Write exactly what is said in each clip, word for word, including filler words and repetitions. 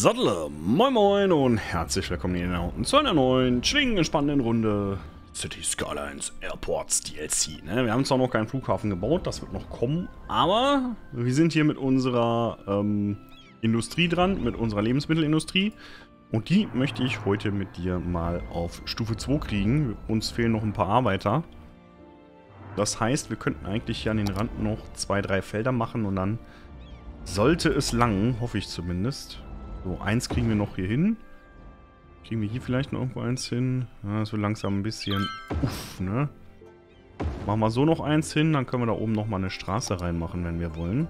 Saddle, moin moin und herzlich willkommen hier unten zu einer neuen, schwingenden, spannenden Runde City Skylines Airports D L C. Ne? Wir haben zwar noch keinen Flughafen gebaut, das wird noch kommen, aber wir sind hier mit unserer ähm, Industrie dran, mit unserer Lebensmittelindustrie. Und die möchte ich heute mit dir mal auf Stufe zwei kriegen. Uns fehlen noch ein paar Arbeiter. Das heißt, wir könnten eigentlich hier an den Rand noch zwei, drei Felder machen und dann sollte es langen, hoffe ich zumindest. So, eins kriegen wir noch hier hin. Kriegen wir hier vielleicht noch irgendwo eins hin? Ja, das wird langsam ein bisschen... Uff, ne? Machen wir so noch eins hin, dann können wir da oben nochmal eine Straße reinmachen, wenn wir wollen.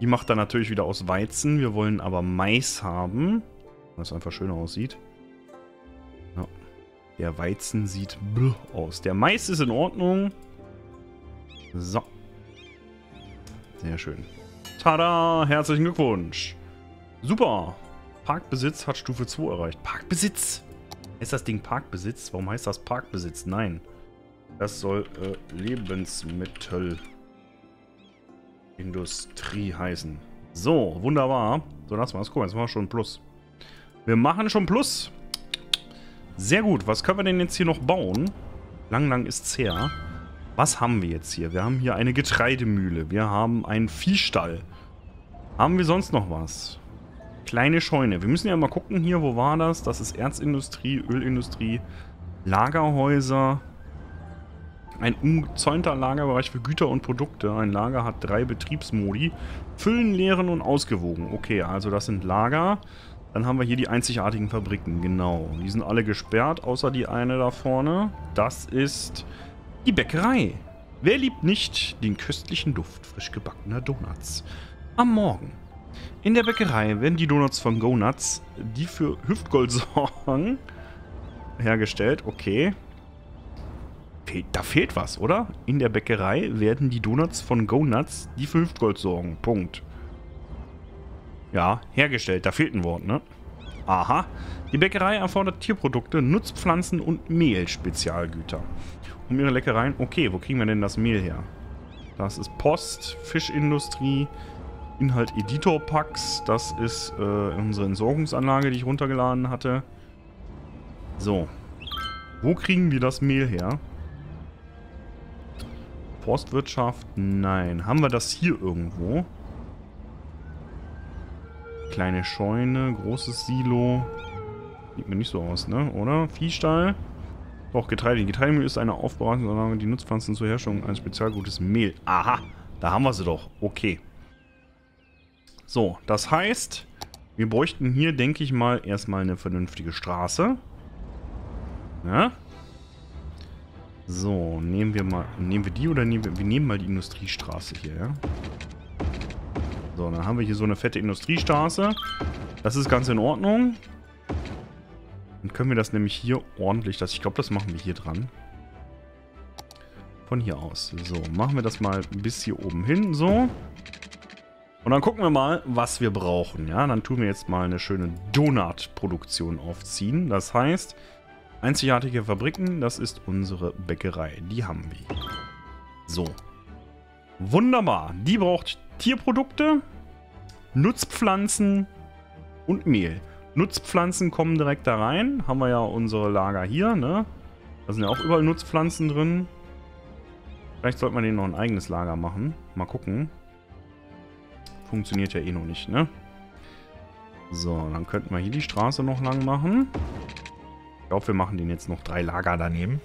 Die macht dann natürlich wieder aus Weizen. Wir wollen aber Mais haben, weil es einfach schöner aussieht. Ja. Der Weizen sieht blöd aus. Der Mais ist in Ordnung. So. Sehr schön. Tada! Herzlichen Glückwunsch. Super. Parkbesitz hat Stufe zwei erreicht. Parkbesitz! Ist das Ding Parkbesitz? Warum heißt das Parkbesitz? Nein. Das soll äh, Lebensmittelindustrie heißen. So, wunderbar. So, lass mal das gucken. Jetzt machen wir schon Plus. Wir machen schon Plus. Sehr gut. Was können wir denn jetzt hier noch bauen? Lang, lang ist's her. Was haben wir jetzt hier? Wir haben hier eine Getreidemühle. Wir haben einen Viehstall. Haben wir sonst noch was? Kleine Scheune. Wir müssen ja mal gucken hier, wo war das? Das ist Erzindustrie, Ölindustrie, Lagerhäuser. Ein umzäunter Lagerbereich für Güter und Produkte. Ein Lager hat drei Betriebsmodi. Füllen, leeren und ausgewogen. Okay, also das sind Lager. Dann haben wir hier die einzigartigen Fabriken. Genau. Die sind alle gesperrt, außer die eine da vorne. Das ist die Bäckerei. Wer liebt nicht den köstlichen Duft frisch gebackener Donuts am Morgen? In der Bäckerei werden die Donuts von Go-Nuts, die für Hüftgold sorgen, hergestellt. Okay. Da fehlt was, oder? In der Bäckerei werden die Donuts von Go-Nuts, die für Hüftgold sorgen. Punkt. Ja, hergestellt. Da fehlt ein Wort, ne? Aha. Die Bäckerei erfordert Tierprodukte, Nutzpflanzen und Mehl, Spezialgüter. Um ihre Leckereien... Okay, wo kriegen wir denn das Mehl her? Das ist Post, Fischindustrie... Inhalt Editor-Packs, das ist äh, unsere Entsorgungsanlage, die ich runtergeladen hatte. So. Wo kriegen wir das Mehl her? Forstwirtschaft? Nein. Haben wir das hier irgendwo? Kleine Scheune, großes Silo. Sieht mir nicht so aus, ne? Oder? Viehstall? Doch, Getreide. Getreidemühle ist eine Aufbereitungsanlage, die Nutzpflanzen zur Herstellung eines Spezialgutes Mehl. Aha, da haben wir sie doch. Okay. So, das heißt, wir bräuchten hier, denke ich mal, erstmal eine vernünftige Straße. Ja? So, nehmen wir mal, nehmen wir die oder nehmen wir, wir nehmen mal die Industriestraße hier, ja? So, dann haben wir hier so eine fette Industriestraße. Das ist ganz in Ordnung. Dann können wir das nämlich hier ordentlich, das, ich glaube, das machen wir hier dran. Von hier aus. So, machen wir das mal bis hier oben hin, so. Und dann gucken wir mal, was wir brauchen. Ja, dann tun wir jetzt mal eine schöne Donut-Produktion aufziehen. Das heißt, einzigartige Fabriken, das ist unsere Bäckerei. Die haben wir. So. Wunderbar. Die braucht Tierprodukte, Nutzpflanzen und Mehl. Nutzpflanzen kommen direkt da rein. Haben wir ja unsere Lager hier, ne? Da sind ja auch überall Nutzpflanzen drin. Vielleicht sollte man denen noch ein eigenes Lager machen. Mal gucken. Funktioniert ja eh noch nicht, ne? So, dann könnten wir hier die Straße noch lang machen. Ich glaube, wir machen den jetzt noch drei Lager daneben.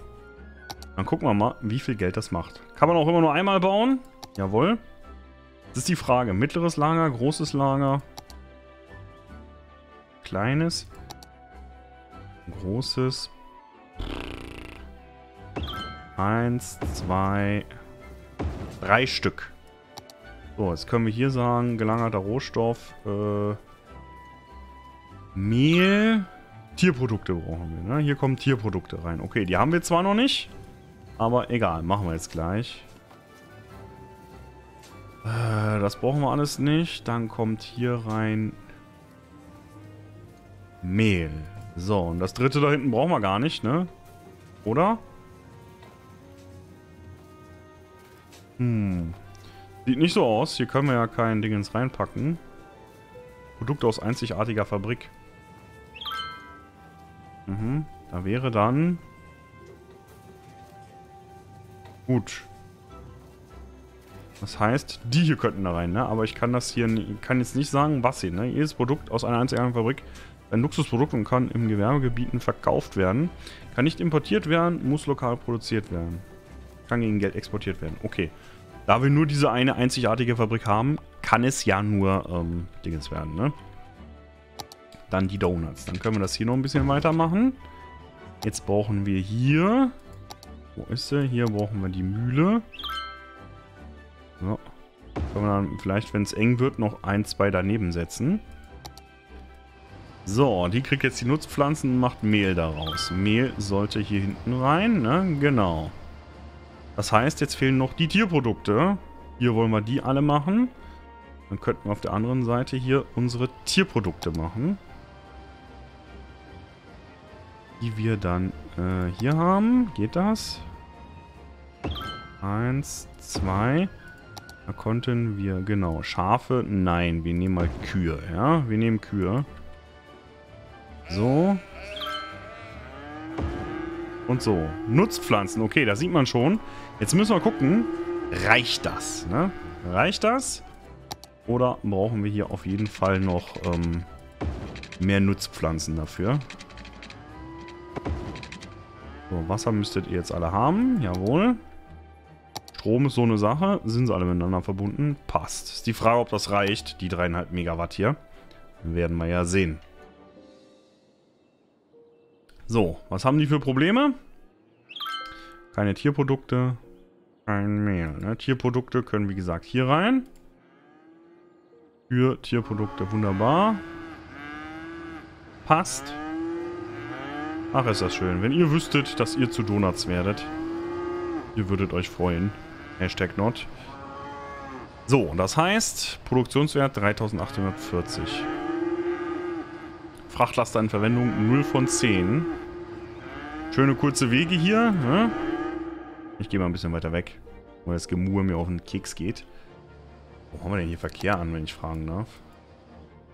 Dann gucken wir mal, wie viel Geld das macht. Kann man auch immer nur einmal bauen? Jawohl. Das ist die Frage. Mittleres Lager, großes Lager. Kleines. Großes. Eins, zwei, drei Stück. So, jetzt können wir hier sagen, gelagerter Rohstoff, äh, Mehl, Tierprodukte brauchen wir, ne? Hier kommen Tierprodukte rein. Okay, die haben wir zwar noch nicht, aber egal, machen wir jetzt gleich. Äh, das brauchen wir alles nicht. Dann kommt hier rein Mehl. So, und das dritte da hinten brauchen wir gar nicht, ne? Oder? Hm... Sieht nicht so aus. Hier können wir ja kein Dingens reinpacken. Produkt aus einzigartiger Fabrik. Mhm. Da wäre dann... Gut. Das heißt, die hier könnten da rein, ne? Aber ich kann das hier, kann jetzt nicht sagen, was hier, ne? Jedes Produkt aus einer einzigartigen Fabrik, ein Luxusprodukt und kann im Gewerbegebieten verkauft werden. Kann nicht importiert werden, muss lokal produziert werden. Kann gegen Geld exportiert werden. Okay. Da wir nur diese eine einzigartige Fabrik haben, kann es ja nur ähm, Dingens werden, ne? Dann die Donuts. Dann können wir das hier noch ein bisschen weitermachen. Jetzt brauchen wir hier... Wo ist sie? Hier brauchen wir die Mühle. So. Können wir dann vielleicht, wenn es eng wird, noch ein, zwei daneben setzen. So, die kriegt jetzt die Nutzpflanzen und macht Mehl daraus. Mehl sollte hier hinten rein, ne? Genau. Das heißt, jetzt fehlen noch die Tierprodukte. Hier wollen wir die alle machen. Dann könnten wir auf der anderen Seite hier unsere Tierprodukte machen. Die wir dann äh, hier haben. Geht das? Eins, zwei. Da konnten wir, genau, Schafe. Nein, wir nehmen mal Kühe, ja? Wir nehmen Kühe. So. Und so. Nutzpflanzen. Okay, da sieht man schon. Jetzt müssen wir gucken. Reicht das? Ne? Reicht das? Oder brauchen wir hier auf jeden Fall noch ähm, mehr Nutzpflanzen dafür? So, Wasser müsstet ihr jetzt alle haben. Jawohl. Strom ist so eine Sache. Sind sie alle miteinander verbunden? Passt. Ist die Frage, ob das reicht. Die dreieinhalb Megawatt hier. Werden wir ja sehen. So, was haben die für Probleme? Keine Tierprodukte, kein Mehl. Ne? Tierprodukte können, wie gesagt, hier rein. Für Tierprodukte, wunderbar. Passt. Ach, ist das schön. Wenn ihr wüsstet, dass ihr zu Donuts werdet, ihr würdet euch freuen. Hashtag not. So, das heißt, Produktionswert dreitausendachthundertvierzig. Frachtlaster in Verwendung null von zehn. Schöne kurze Wege hier. Ne? Ich gehe mal ein bisschen weiter weg, weil das Gemurre mir auf den Keks geht. Wo haben wir denn hier Verkehr an, wenn ich fragen darf?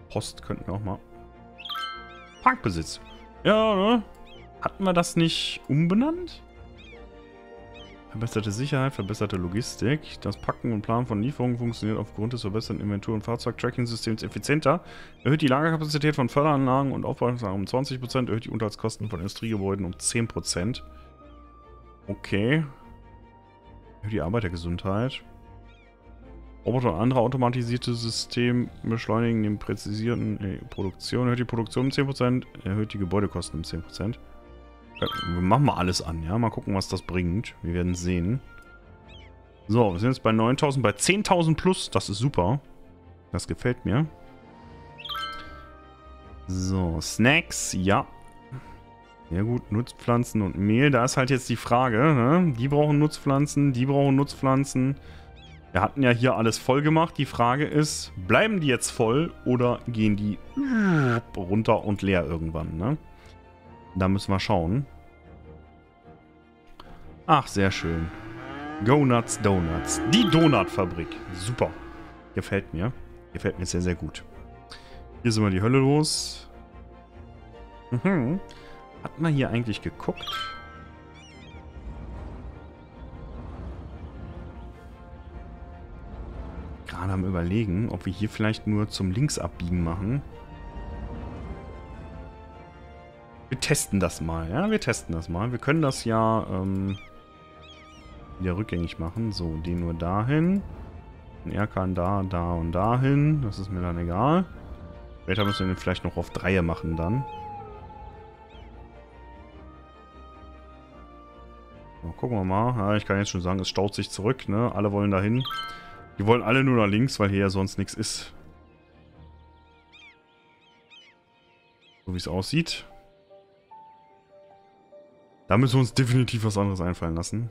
Post könnten wir auch mal... Parkbesitz. Ja, ne? Hatten wir das nicht umbenannt? Verbesserte Sicherheit, verbesserte Logistik. Das Packen und Planen von Lieferungen funktioniert aufgrund des verbesserten Inventur- und Fahrzeug-Tracking-Systems effizienter, erhöht die Lagerkapazität von Förderanlagen und Aufbereitungsanlagen um zwanzig Prozent, erhöht die Unterhaltskosten von Industriegebäuden um zehn Prozent. Okay. Erhöht die Arbeitergesundheit. Roboter und andere automatisierte Systeme beschleunigen den präzisierten äh, Produktion, erhöht die Produktion um zehn Prozent, erhöht die Gebäudekosten um zehn Prozent. Wir machen mal alles an, ja. Mal gucken, was das bringt. Wir werden sehen. So, wir sind jetzt bei neuntausend, bei zehntausend plus. Das ist super. Das gefällt mir. So, Snacks, ja. Ja gut, Nutzpflanzen und Mehl. Da ist halt jetzt die Frage, ne? Die brauchen Nutzpflanzen, die brauchen Nutzpflanzen. Wir hatten ja hier alles voll gemacht. Die Frage ist, bleiben die jetzt voll oder gehen die runter und leer irgendwann, ne? Da müssen wir schauen. Ach, sehr schön. Go-Nuts, Donuts. Die Donutfabrik. Super. Gefällt mir. Gefällt mir sehr, sehr gut. Hier sind wir die Hölle los. Mhm. Hat man hier eigentlich geguckt? Gerade am Überlegen, ob wir hier vielleicht nur zum Linksabbiegen machen. Wir testen das mal, ja? Wir testen das mal. Wir können das ja ähm, wieder rückgängig machen. So, den nur dahin. Und er kann da, da und dahin. Das ist mir dann egal. Später müssen wir den vielleicht noch auf Dreier machen dann. So, gucken wir mal. Ja, ich kann jetzt schon sagen, es staut sich zurück, ne? Alle wollen dahin. Die wollen alle nur nach links, weil hier ja sonst nichts ist. So wie es aussieht. Da müssen wir uns definitiv was anderes einfallen lassen.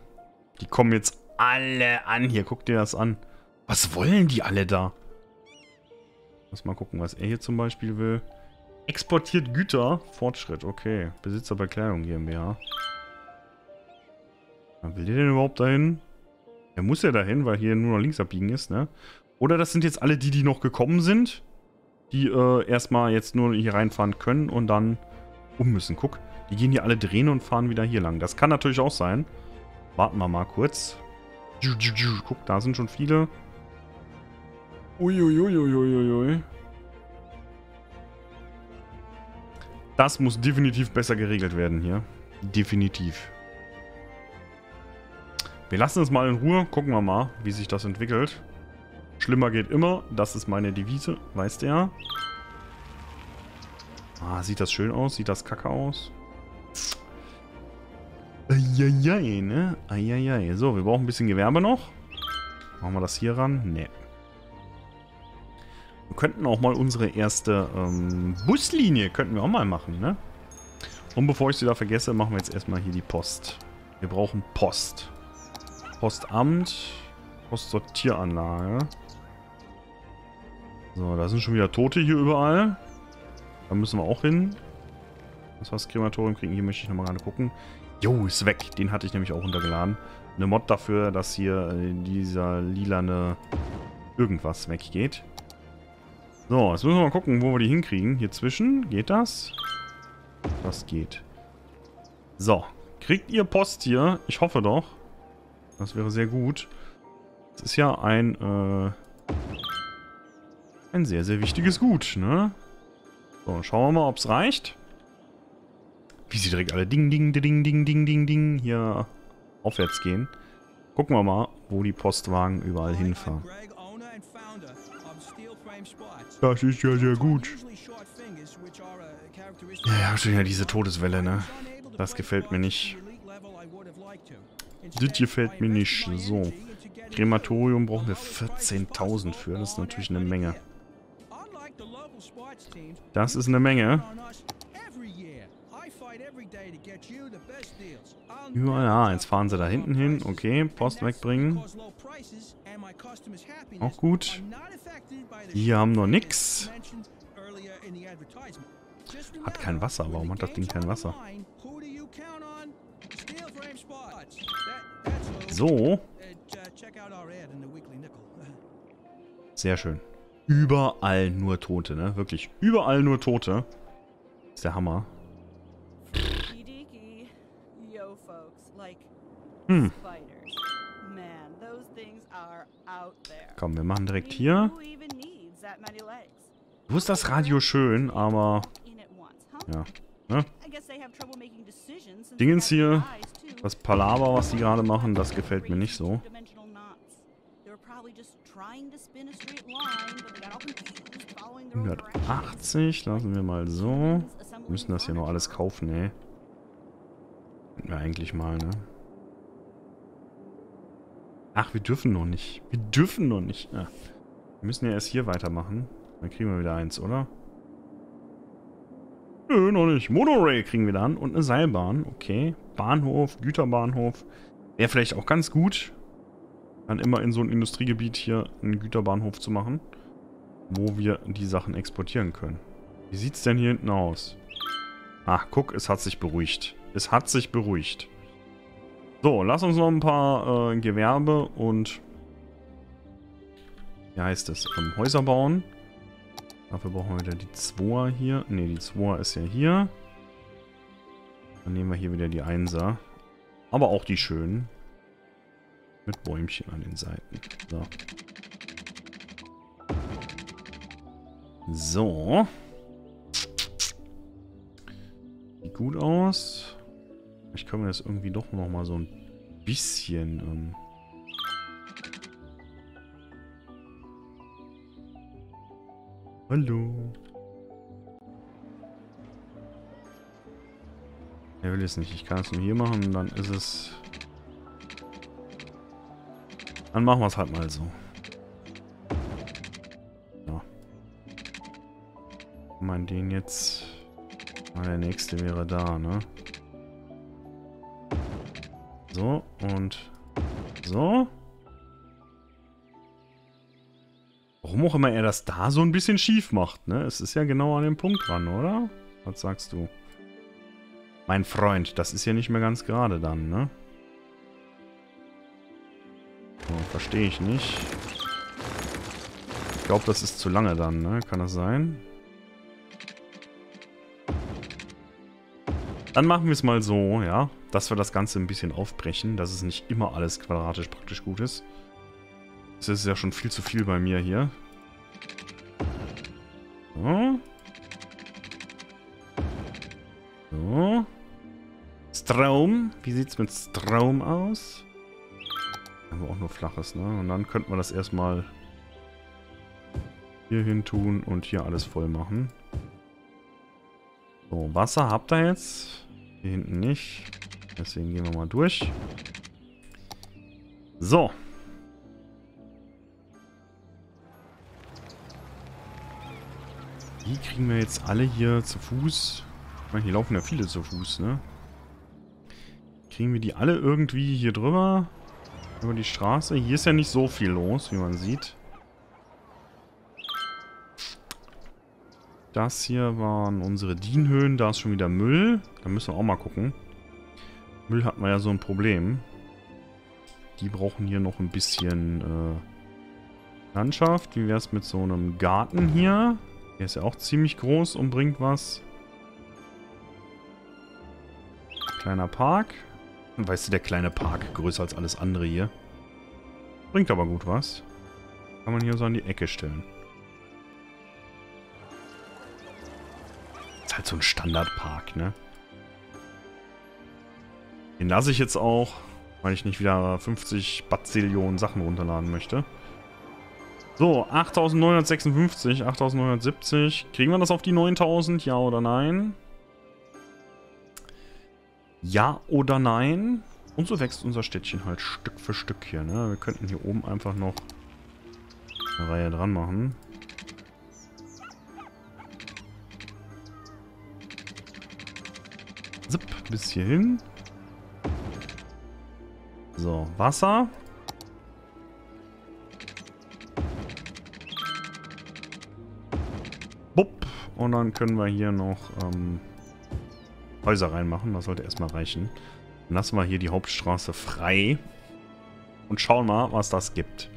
Die kommen jetzt alle an. Hier, guck dir das an. Was wollen die alle da? Lass mal gucken, was er hier zum Beispiel will. Exportiert Güter. Fortschritt, okay. Besitzer bei Kleidung GmbH. Will der denn überhaupt dahin? Der muss ja dahin, weil hier nur noch links abbiegen ist, ne? Oder das sind jetzt alle die, die noch gekommen sind. die äh, erstmal jetzt nur hier reinfahren können und dann um müssen. Guck, die gehen hier alle drehen und fahren wieder hier lang. Das kann natürlich auch sein. Warten wir mal kurz. Guck, da sind schon viele. Uiuiuiuiuiui. Das muss definitiv besser geregelt werden hier. Definitiv. Wir lassen es mal in Ruhe. Gucken wir mal, wie sich das entwickelt. Schlimmer geht immer. Das ist meine Devise. Weißt du ja. Ah, sieht das schön aus? Sieht das kacke aus? Eieiei, ne? Eieiei. So, wir brauchen ein bisschen Gewerbe noch. Machen wir das hier ran? Ne. Wir könnten auch mal unsere erste ähm, Buslinie, könnten wir auch mal machen, ne? Und bevor ich sie da vergesse, machen wir jetzt erstmal hier die Post. Wir brauchen Post. Postamt. Postsortieranlage. So, da sind schon wieder Tote hier überall. Da müssen wir auch hin. Das was Krematorium kriegen. Hier möchte ich nochmal gerade gucken. Jo, ist weg. Den hatte ich nämlich auch runtergeladen. Eine Mod dafür, dass hier dieser lilane irgendwas weggeht. So, jetzt müssen wir mal gucken, wo wir die hinkriegen. Hier zwischen. Geht das? Das geht. So. Kriegt ihr Post hier? Ich hoffe doch. Das wäre sehr gut. Das ist ja ein, äh, ein sehr, sehr wichtiges Gut, ne? So, schauen wir mal, ob es reicht. Wie sie direkt alle ding, ding, ding, ding, ding, ding, ding hier aufwärts gehen. Gucken wir mal, wo die Postwagen überall hinfahren. Das ist ja sehr gut. Ja, schon ja diese Todeswelle, ne? Das gefällt mir nicht. Das gefällt mir nicht. So. Krematorium brauchen wir vierzehntausend für. Das ist natürlich eine Menge. Das ist eine Menge. Ja, jetzt fahren sie da hinten hin. Okay, Post wegbringen. Auch gut. Hier haben noch nichts. Hat kein Wasser. Warum hat das Ding kein Wasser? So. Sehr schön. Überall nur Tote, ne? Wirklich, überall nur Tote. Ist der Hammer. Hm. Komm, wir machen direkt hier. Wo ist das Radio schön, aber... Ja, ne? Dingens hier. Das Palaver, was die gerade machen, das gefällt mir nicht so. hundertachtzig, lassen wir mal so. Wir müssen das hier noch alles kaufen, ey. Könnten wir eigentlich mal, ne? Ach, wir dürfen noch nicht. Wir dürfen noch nicht. Ja. Wir müssen ja erst hier weitermachen. Dann kriegen wir wieder eins, oder? Nö, noch nicht. Monorail kriegen wir dann und eine Seilbahn. Okay. Bahnhof, Güterbahnhof. Wäre vielleicht auch ganz gut, dann immer in so ein Industriegebiet hier einen Güterbahnhof zu machen, wo wir die Sachen exportieren können. Wie sieht es denn hier hinten aus? Ach, guck, es hat sich beruhigt. Es hat sich beruhigt. So, lass uns noch ein paar äh, Gewerbe und... Wie heißt es? Ähm, Häuser bauen. Dafür brauchen wir wieder die Zweier hier. Ne, die Zweier ist ja hier. Dann nehmen wir hier wieder die Einser. Aber auch die schönen. Mit Bäumchen an den Seiten. So. So. Sieht gut aus. Ich kann mir das irgendwie doch noch mal so ein bisschen... Ähm Hallo. Er will es nicht. Ich kann es nur hier machen und dann ist es... Dann machen wir es halt mal so. Ja. Mein den jetzt... Ah, der nächste wäre da, ne? So und... So. Warum auch immer er das da so ein bisschen schief macht, ne? Es ist ja genau an dem Punkt dran, oder? Was sagst du? Mein Freund, das ist ja nicht mehr ganz gerade dann, ne? So, verstehe ich nicht. glaube, das ist zu lange dann, ne? Kann das sein? Dann machen wir es mal so, ja, dass wir das Ganze ein bisschen aufbrechen, dass es nicht immer alles quadratisch praktisch gut ist. Das ist ja schon viel zu viel bei mir hier. So. So. Strom. Wie sieht es mit Strom aus? Haben wir auch nur flaches, ne? Und dann könnten wir das erstmal hier hin tun und hier alles voll machen. So, Wasser habt ihr jetzt. Hier hinten nicht. Deswegen gehen wir mal durch. So. Die kriegen wir jetzt alle hier zu Fuß. Ich meine, hier laufen ja viele zu Fuß, ne? Kriegen wir die alle irgendwie hier drüber? Über die Straße? Hier ist ja nicht so viel los, wie man sieht. Das hier waren unsere Dienhöhen. Da ist schon wieder Müll. Da müssen wir auch mal gucken. Müll hatten wir ja so ein Problem. Die brauchen hier noch ein bisschen äh, Landschaft. Wie wäre es mit so einem Garten hier? Der ist ja auch ziemlich groß und bringt was. Kleiner Park. Weißt du, der kleine Park, größer als alles andere hier. Bringt aber gut was. Kann man hier so an die Ecke stellen. Ist halt so ein Standardpark, ne? Den lasse ich jetzt auch, weil ich nicht wieder fünfzig Bazillionen Sachen runterladen möchte. So, achttausendneunhundertsechsundfünfzig, achttausendneunhundertsiebzig. Kriegen wir das auf die neuntausend? Ja oder nein? Ja oder nein? Und so wächst unser Städtchen halt Stück für Stück hier, ne? Wir könnten hier oben einfach noch eine Reihe dran machen. Zip, bis hierhin. So, Wasser. Bupp. Und dann können wir hier noch ähm, Häuser reinmachen. Das sollte erstmal reichen. Dann lassen wir hier die Hauptstraße frei. Und schauen mal, was das gibt.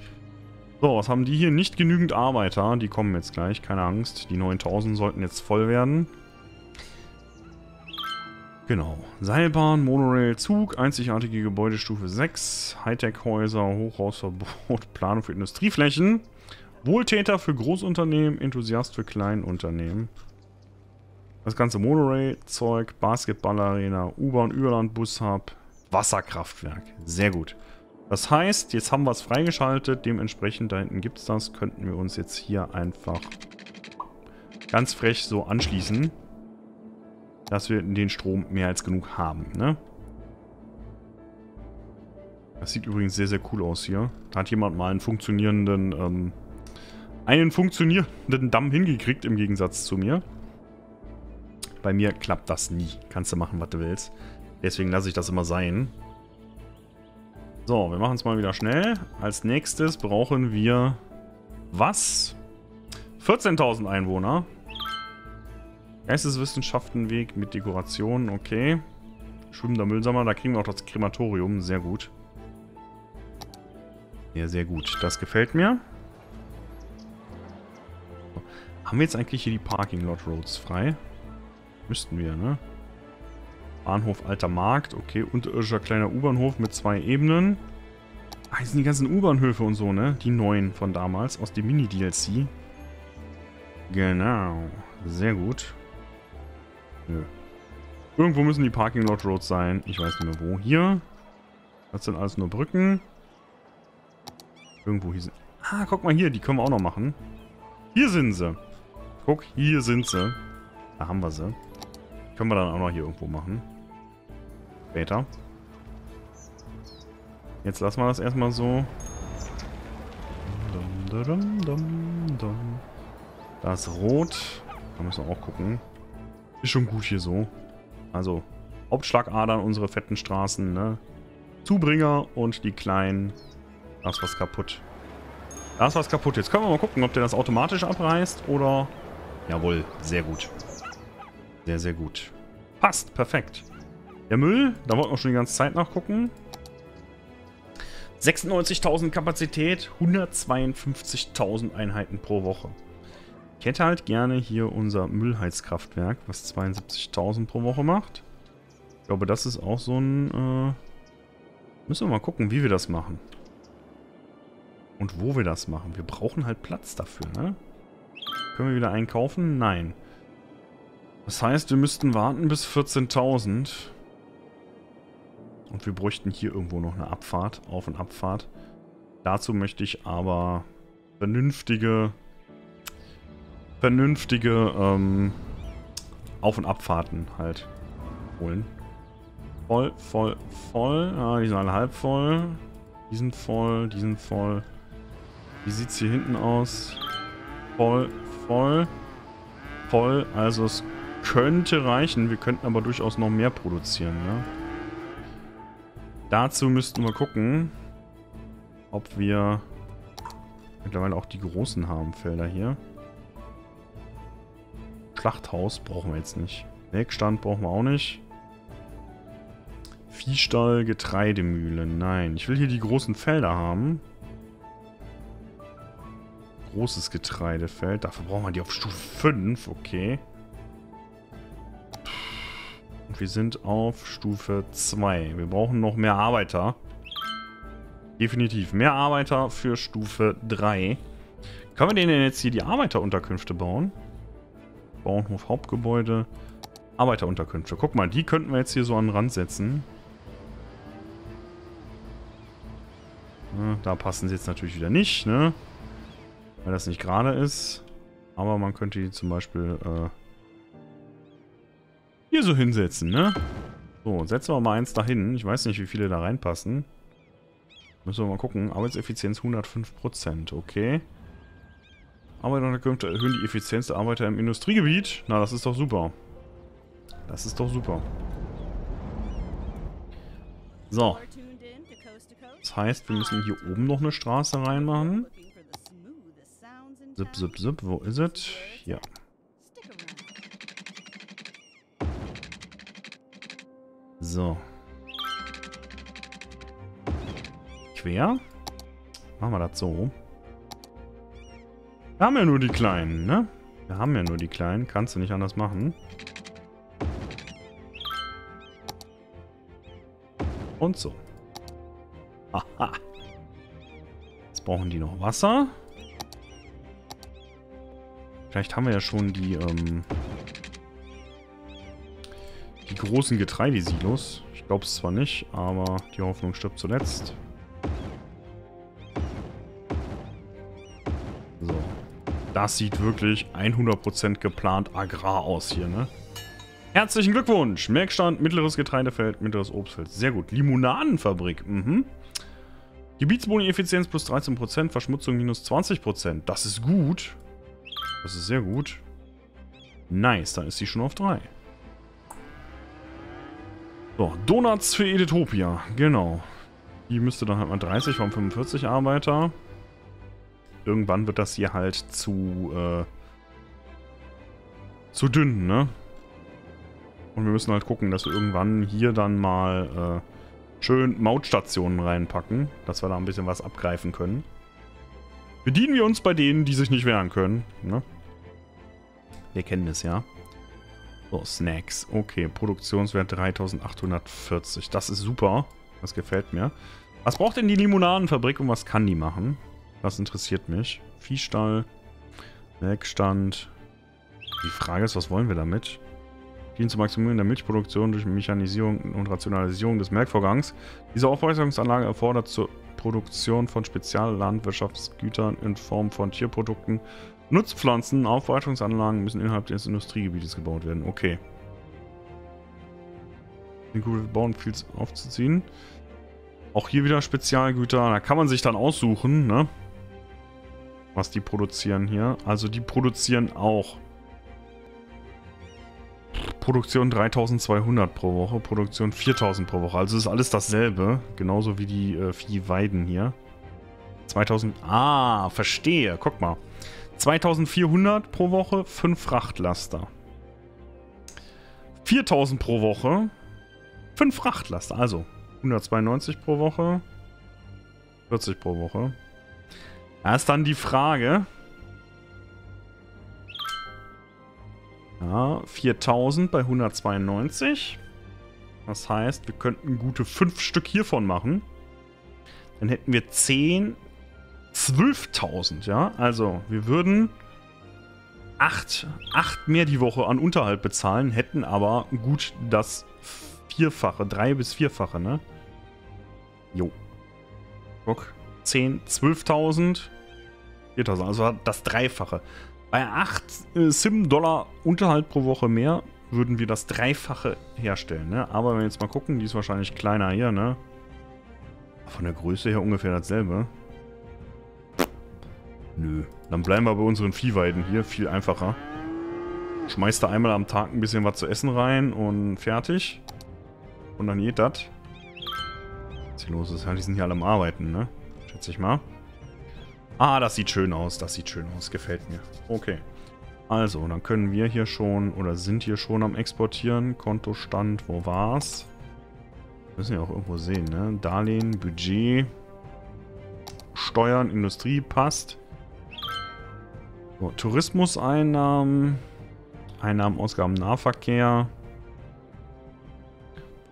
So, was haben die hier? Nicht genügend Arbeiter. Die kommen jetzt gleich. Keine Angst. Die neuntausend sollten jetzt voll werden. Genau. Seilbahn, Monorail, Zug, einzigartige Gebäudestufe sechs, Hightech-Häuser, Hochhausverbot, Planung für Industrieflächen, Wohltäter für Großunternehmen, Enthusiast für Kleinunternehmen. Das ganze Monorail-Zeug, Basketballarena, U-Bahn, Überland-Bus-Hub, Wasserkraftwerk. Sehr gut. Das heißt, jetzt haben wir es freigeschaltet, dementsprechend da hinten gibt es das, könnten wir uns jetzt hier einfach ganz frech so anschließen, dass wir den Strom mehr als genug haben, ne? Das sieht übrigens sehr, sehr cool aus hier. Da hat jemand mal einen funktionierenden, ähm, einen funktionierenden Damm hingekriegt, im Gegensatz zu mir. Bei mir klappt das nie. Kannst du machen, was du willst. Deswegen lasse ich das immer sein. So, wir machen es mal wieder schnell. Als nächstes brauchen wir was? vierzehntausend Einwohner. Geisteswissenschaftenweg mit Dekorationen, okay. Schwimmender Müllsammler, da kriegen wir auch das Krematorium. Sehr gut. Ja, sehr gut. Das gefällt mir. So. Haben wir jetzt eigentlich hier die Parking Lot Roads frei? Müssten wir, ne? Bahnhof Alter Markt, okay. Unterirdischer kleiner U-Bahnhof mit zwei Ebenen. Ah, hier sind die ganzen U-Bahnhöfe und so, ne? Die neuen von damals aus dem Mini-D L C. Genau. Sehr gut. Nö. Irgendwo müssen die Parking Lot Roads sein. Ich weiß nicht mehr wo. Hier. Das sind alles nur Brücken. Irgendwo hier sind... Ah, guck mal hier. Die können wir auch noch machen. Hier sind sie. Guck, hier sind sie. Da haben wir sie. Können wir dann auch noch hier irgendwo machen. Später. Jetzt lassen wir das erstmal so. Da ist rot. Da müssen wir auch gucken. Ist schon gut hier so. Also, Hauptschlagadern, unsere fetten Straßen, ne? Zubringer und die kleinen. Da ist was kaputt. Da ist was kaputt. Jetzt können wir mal gucken, ob der das automatisch abreißt oder... Jawohl, sehr gut. Sehr, sehr gut. Passt, perfekt. Der Müll, da wollten wir schon die ganze Zeit nachgucken. sechsundneunzigtausend Kapazität, hundertzweiundfünfzigtausend Einheiten pro Woche. Ich hätte halt gerne hier unser Müllheizkraftwerk, was zweiundsiebzigtausend pro Woche macht. Ich glaube, das ist auch so ein... Äh, müssen wir mal gucken, wie wir das machen. Und wo wir das machen. Wir brauchen halt Platz dafür, ne? Können wir wieder einkaufen? Nein. Das heißt, wir müssten warten bis vierzehntausend. Und wir bräuchten hier irgendwo noch eine Abfahrt, Auf- und Abfahrt. Dazu möchte ich aber vernünftige, vernünftige ähm, Auf- und Abfahrten halt holen. Voll, voll, voll. Ah, die sind alle halb voll. Die sind voll, die sind voll. Wie sieht es hier hinten aus? Voll, voll, voll. Also es könnte reichen. Wir könnten aber durchaus noch mehr produzieren, ne? Dazu müssten wir gucken, ob wir mittlerweile auch die großen haben, Felder hier. Schlachthaus brauchen wir jetzt nicht. Melkstand brauchen wir auch nicht. Viehstall, Getreidemühle. Nein, ich will hier die großen Felder haben. Großes Getreidefeld. Dafür brauchen wir die auf Stufe fünf. Okay. Und wir sind auf Stufe zwei. Wir brauchen noch mehr Arbeiter. Definitiv. Mehr Arbeiter für Stufe drei. Können wir denen jetzt hier die Arbeiterunterkünfte bauen? Bauernhof, Hauptgebäude, Arbeiterunterkünfte. Guck mal, die könnten wir jetzt hier so an den Rand setzen. Na, da passen sie jetzt natürlich wieder nicht, ne? Weil das nicht gerade ist. Aber man könnte die zum Beispiel äh, hier so hinsetzen, ne? So, setzen wir mal eins dahin. Ich weiß nicht, wie viele da reinpassen. Müssen wir mal gucken. Arbeitseffizienz hundertfünf Prozent, okay. Arbeiterunterkünfte erhöhen die Effizienz der Arbeiter im Industriegebiet. Na, das ist doch super. Das ist doch super. So. Das heißt, wir müssen hier oben noch eine Straße reinmachen. Zip, zip, zip. Wo ist es? Ja. So. Quer. Machen wir das so. Wir haben ja nur die Kleinen, ne? Wir haben ja nur die Kleinen. Kannst du nicht anders machen. Und so. Aha. Jetzt brauchen die noch Wasser. Vielleicht haben wir ja schon die, ähm, die großen Getreidesilos. Ich glaube es zwar nicht, aber die Hoffnung stirbt zuletzt. So. Das sieht wirklich hundert Prozent geplant agrar aus hier, ne? Herzlichen Glückwunsch! Melkstand, mittleres Getreidefeld, mittleres Obstfeld. Sehr gut. Limonadenfabrik. Mhm. Gebietsboni-Effizienz plus dreizehn Prozent, Verschmutzung minus zwanzig Prozent. Das ist gut. Das ist sehr gut. Nice, dann ist sie schon auf drei. So, Donuts für Editopia. Genau. Die müsste dann halt mal dreißig, wir haben fünfundvierzig Arbeiter. Irgendwann wird das hier halt zu, äh, zu dünn, ne? Und wir müssen halt gucken, dass wir irgendwann hier dann mal äh, schön Mautstationen reinpacken, dass wir da ein bisschen was abgreifen können. Bedienen wir uns bei denen, die sich nicht wehren können, ne? Wir kennen das ja. So, Snacks. Okay, Produktionswert dreitausendachthundertvierzig. Das ist super. Das gefällt mir. Was braucht denn die Limonadenfabrik und was kann die machen? Das interessiert mich. Viehstall, Melkstand. Die Frage ist, was wollen wir damit? Dienen zum Maximieren der Milchproduktion durch Mechanisierung und Rationalisierung des Melkvorgangs. Diese Aufbereitungsanlage erfordert zur Produktion von Speziallandwirtschaftsgütern in Form von Tierprodukten, Nutzpflanzen, Aufbereitungsanlagen müssen innerhalb des Industriegebietes gebaut werden. Okay. Den Google bauen viel aufzuziehen. Auch hier wieder Spezialgüter. Da kann man sich dann aussuchen, ne? Was die produzieren hier. Also die produzieren auch. Produktion dreitausendzweihundert pro Woche, Produktion viertausend pro Woche. Also ist alles dasselbe, genauso wie die äh, Viehweiden hier. zweitausend, ah, verstehe, guck mal. zweitausendvierhundert pro Woche, fünf Frachtlaster. viertausend pro Woche, fünf Frachtlaster, also hundertzweiundneunzig pro Woche. vierzig pro Woche. Da ist dann die Frage. Ja, viertausend bei hundertzweiundneunzig. Das heißt, wir könnten gute fünf Stück hiervon machen. Dann hätten wir zehn, zwölftausend, ja. Also, wir würden acht, acht mehr die Woche an Unterhalt bezahlen, hätten aber gut das Vierfache, drei bis Vierfache, ne? Jo. Guck, zehn, zwölftausend, viertausend, also das Dreifache. Bei acht äh, Sim-Dollar Unterhalt pro Woche mehr würden wir das Dreifache herstellen, ne? Aber wenn wir jetzt mal gucken, die ist wahrscheinlich kleiner hier, ne? Von der Größe her ungefähr dasselbe. Nö. Dann bleiben wir bei unseren Viehweiden hier. Viel einfacher. Schmeißt da einmal am Tag ein bisschen was zu essen rein und fertig. Und dann geht das. Was hier los ist? Ja, die sind hier alle am Arbeiten, ne? Schätze ich mal. Ah, das sieht schön aus. Das sieht schön aus. Gefällt mir. Okay. Also, dann können wir hier schon oder sind hier schon am Exportieren. Kontostand, wo war's? Müssen wir auch irgendwo sehen, ne? Darlehen, Budget, Steuern, Industrie, passt. So, Tourismuseinnahmen, Einnahmen, Ausgaben, Nahverkehr,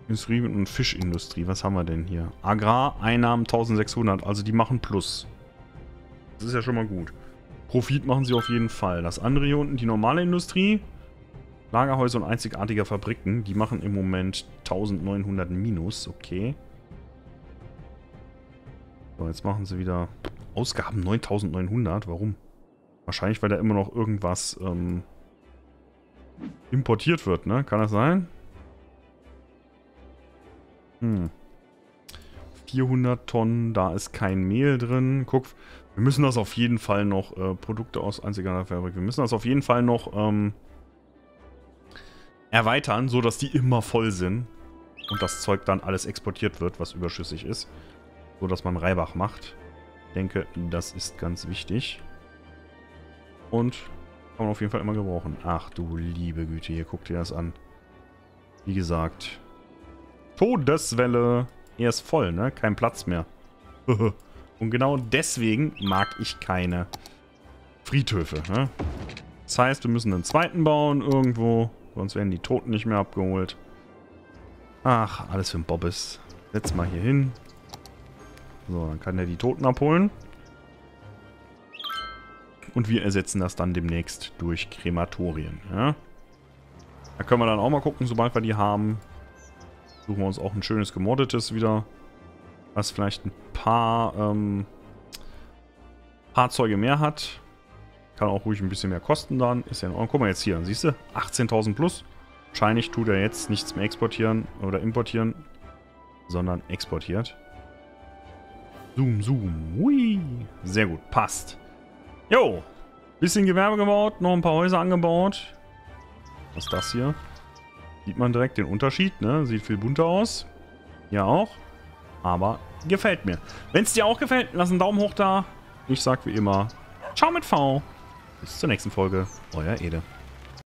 Industrie und Fischindustrie. Was haben wir denn hier? Agrareinnahmen eintausendsechshundert, also die machen Plus. Das ist ja schon mal gut. Profit machen sie auf jeden Fall. Das andere hier unten, die normale Industrie. Lagerhäuser und einzigartiger Fabriken, die machen im Moment neunzehnhundert minus, okay. So, jetzt machen sie wieder Ausgaben neuntausendneunhundert, warum? Wahrscheinlich, weil da immer noch irgendwas ähm, importiert wird, ne? Kann das sein? Hm. vierhundert Tonnen, da ist kein Mehl drin. Guck, wir müssen das auf jeden Fall noch, äh, Produkte aus einzigartiger Fabrik, wir müssen das auf jeden Fall noch, ähm, erweitern, sodass die immer voll sind und das Zeug dann alles exportiert wird, was überschüssig ist, sodass man Reibach macht. Ich denke, das ist ganz wichtig und kann man auf jeden Fall immer gebrauchen. Ach du liebe Güte, hier guckt ihr das an. Wie gesagt, Todeswelle, er ist voll, ne? Kein Platz mehr. Und genau deswegen mag ich keine Friedhöfe, ne? Das heißt, wir müssen einen zweiten bauen irgendwo. Sonst werden die Toten nicht mehr abgeholt. Ach, alles für ein Bobbis. Setz mal hier hin. So, dann kann der die Toten abholen. Und wir ersetzen das dann demnächst durch Krematorien. Ja? Da können wir dann auch mal gucken, sobald wir die haben. Suchen wir uns auch ein schönes gemoddetes wieder. Was vielleicht ein paar ähm, Fahrzeuge mehr hat. Kann auch ruhig ein bisschen mehr kosten dann. Ist ja in Ordnung. Guck mal jetzt hier, siehst du? achtzehntausend plus. Wahrscheinlich tut er jetzt nichts mehr exportieren oder importieren, sondern exportiert. Zoom, zoom. Hui. Sehr gut. Passt. Jo. Bisschen Gewerbe gebaut, noch ein paar Häuser angebaut. Was ist das hier? Sieht man direkt den Unterschied, ne? Sieht viel bunter aus. Ja auch. Aber gefällt mir. Wenn es dir auch gefällt, lass einen Daumen hoch da. Ich sag wie immer, ciao mit V. Bis zur nächsten Folge, euer Ede.